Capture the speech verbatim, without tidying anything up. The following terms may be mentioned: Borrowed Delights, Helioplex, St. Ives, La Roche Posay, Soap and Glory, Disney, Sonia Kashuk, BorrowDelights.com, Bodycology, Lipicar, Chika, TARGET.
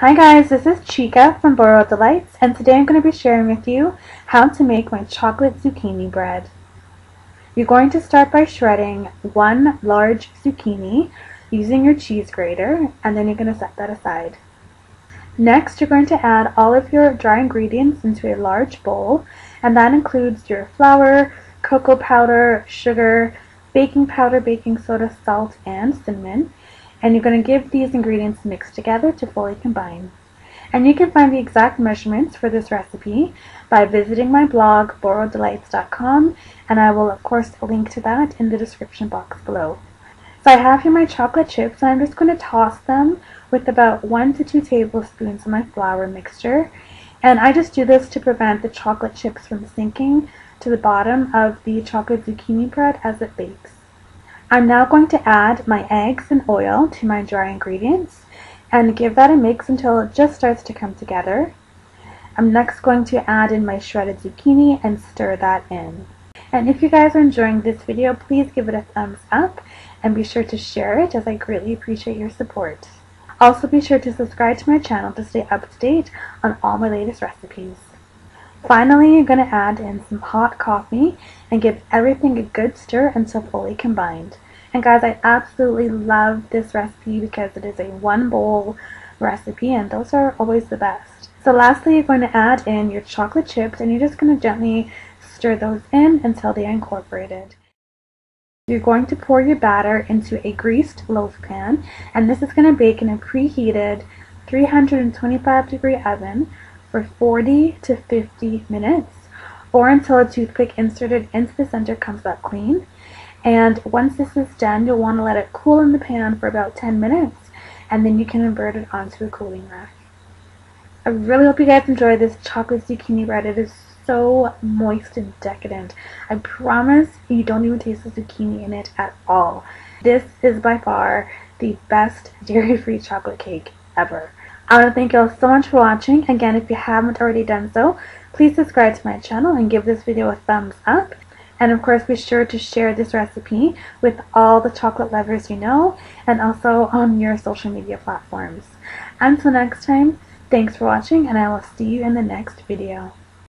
Hi guys, this is Chika from Borrowed Delights, and today I'm going to be sharing with you how to make my chocolate zucchini bread. You're going to start by shredding one large zucchini using your cheese grater, and then you're going to set that aside. Next, you're going to add all of your dry ingredients into a large bowl, and that includes your flour, cocoa powder, sugar, baking powder, baking soda, salt, and cinnamon. And you're going to give these ingredients mixed together to fully combine. And you can find the exact measurements for this recipe by visiting my blog Borrow Delights dot com, and I will of course link to that in the description box below. So I have here my chocolate chips, and I'm just going to toss them with about one to two tablespoons of my flour mixture. And I just do this to prevent the chocolate chips from sinking to the bottom of the chocolate zucchini bread as it bakes. I'm now going to add my eggs and oil to my dry ingredients and give that a mix until it just starts to come together. I'm next going to add in my shredded zucchini and stir that in. And if you guys are enjoying this video, please give it a thumbs up and be sure to share it, as I greatly appreciate your support. Also be sure to subscribe to my channel to stay up to date on all my latest recipes. Finally, you're going to add in some hot coffee and give everything a good stir until fully combined. And guys, I absolutely love this recipe because it is a one bowl recipe, and those are always the best. So lastly, you're going to add in your chocolate chips, and you're just going to gently stir those in until they are incorporated. You're going to pour your batter into a greased loaf pan, and this is going to bake in a preheated three hundred twenty-five degree oven for forty to fifty minutes, or until a toothpick inserted into the center comes out clean. And once this is done, you'll want to let it cool in the pan for about ten minutes, and then you can invert it onto a cooling rack. I really hope you guys enjoy this chocolate zucchini bread. It is so moist and decadent. I promise you don't even taste the zucchini in it at all. This is by far the best dairy-free chocolate cake ever. I want to thank you all so much for watching. Again, if you haven't already done so, please subscribe to my channel and give this video a thumbs up. And of course, be sure to share this recipe with all the chocolate lovers you know, and also on your social media platforms. Until next time, thanks for watching, and I will see you in the next video.